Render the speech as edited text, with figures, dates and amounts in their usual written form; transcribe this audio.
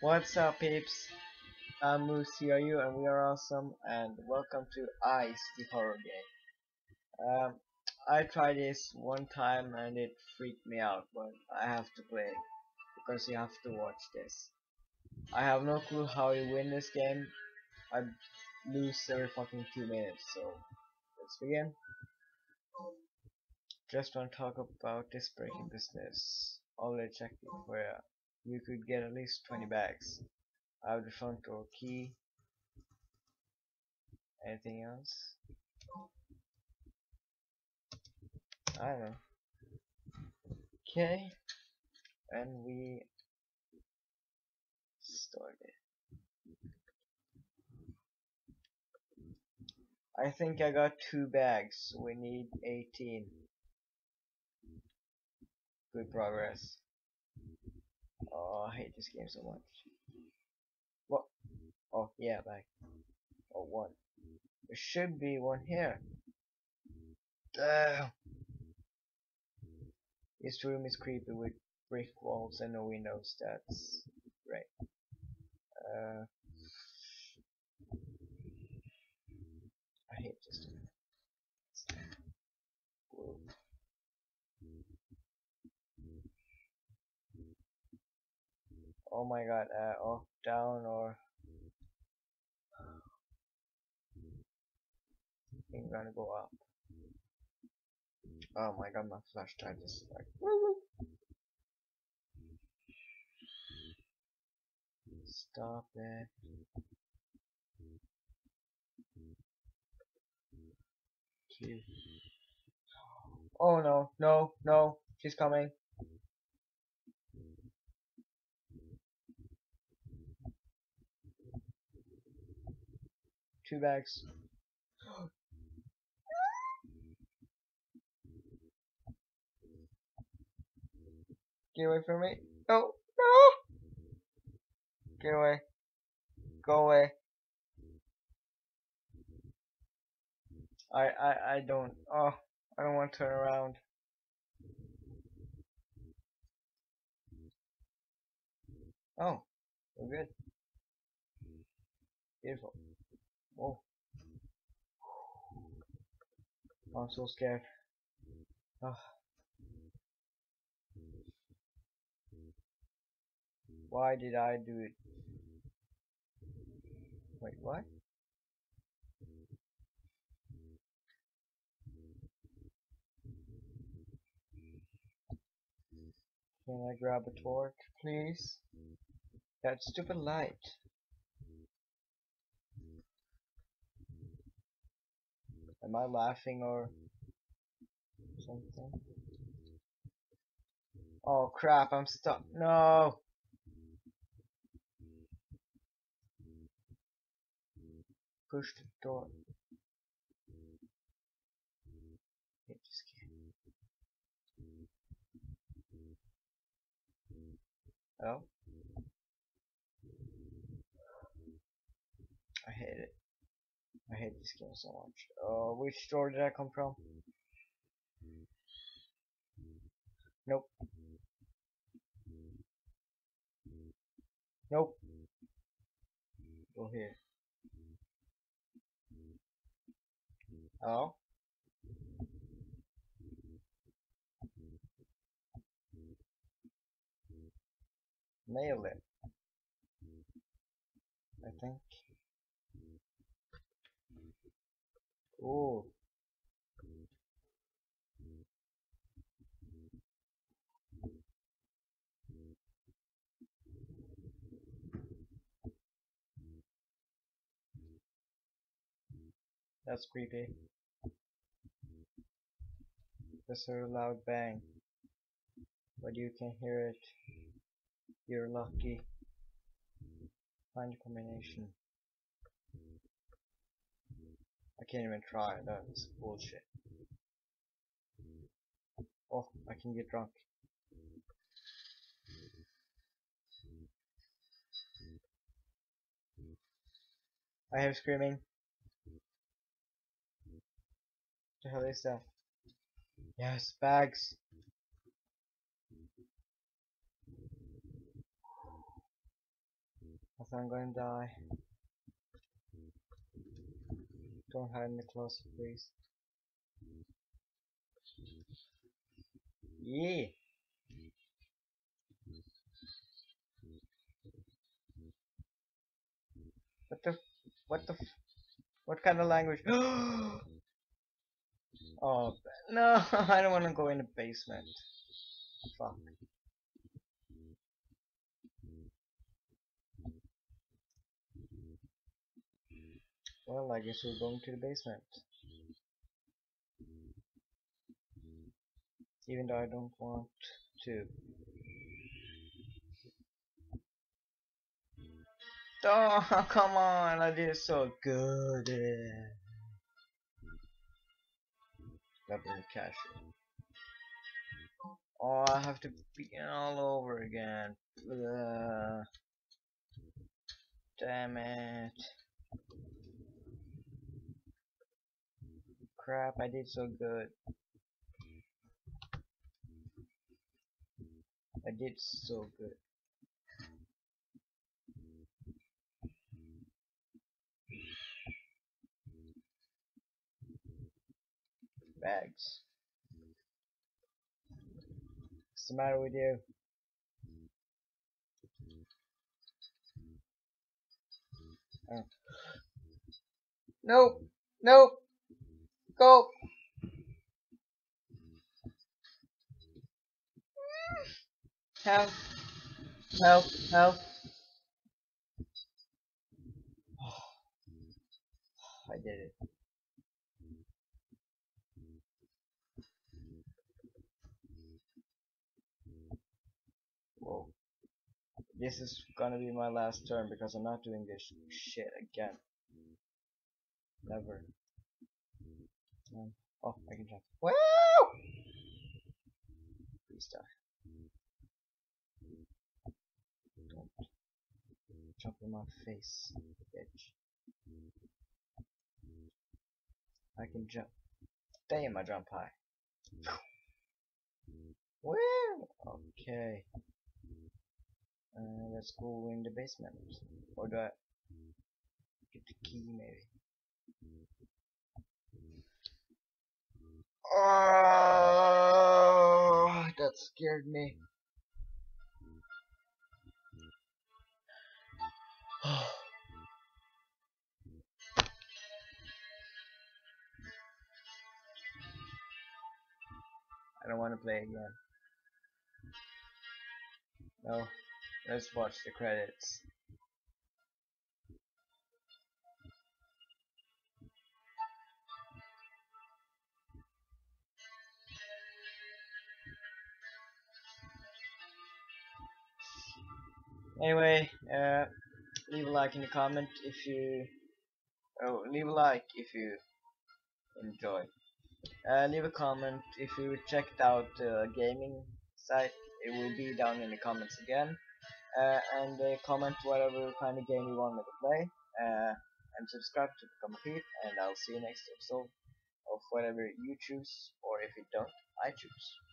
What's up, peeps? I'm MooseCRU and we are awesome, and welcome to Eyes, the horror game. I tried this one time and it freaked me out, but I have to play it because you have to watch this. I have no clue how you win this game. I lose every fucking 2 minutes, so let's begin. Just want to talk about this breaking business. Already checked it where you could get at least 20 bags. I have the front door key. Anything else? I don't know. Okay. And we started. I think I got 2 bags. We need 18. Good progress. Oh, I hate this game so much. What? Oh, yeah, bag. Oh, one. There should be one here. Damn. This room is creepy with brick walls and no windows. That's great. I hate this room. Oh my god, up, down, or I think I'm gonna go up. Oh my god, my flashlight is like stop it. Cute. Oh no, no, no, she's coming. Two bags. Get away from me. No, no. Get away. Go away. I don't. Oh, I don't want to turn around. Oh, we're good. Beautiful. Oh, I'm so scared. Oh. Why did I do it? Wait, what? Can I grab a torch, please? That stupid light. Am I laughing or something? Oh crap, I'm stuck. No! Push the door. I just can't. Oh? I hate it. I hate this game so much. Which door did I come from? Nope. Nope. Go here. Hello? Nailed it. I think. Oh, that's creepy. Just heard a loud bang, but you can hear it. You're lucky. Find a combination. I can't even try, that's bullshit. Oh, I can get drunk. I hear screaming. What the hell is that? Yes, bags! 'Cause I'm going to die. Don't hide in the closet, please. Yeah. What kind of language? Oh no, I don't want to go in the basement. Fuck. Well, I guess we're going to the basement. Even though I don't want to. Oh, come on, I did so good. That was casual. Oh, I have to begin all over again. Ugh. Damn it. Crap, I did so good. I did so good. Bags. What's the matter with you? Oh. Nope. Nope. Go. Help. Help. Help. I did it. Whoa. This is gonna be my last turn because I'm not doing this shit again. Never. Oh, I can jump. Wow! Please die. Don't jump in my face, bitch. I can jump. Damn, I jump high. Wow! Okay. Let's go in the basement. Or do I get the key, maybe? Oh, that scared me. I don't want to play again. No, let's watch the credits. Anyway, leave a like in the comment if you leave a like if you enjoy. Leave a comment if you checked out the gaming site. It will be down in the comments again. And comment whatever kind of game you want me to play. And subscribe to become a peep, and I'll see you next episode of whatever you choose, or if you don't, I choose.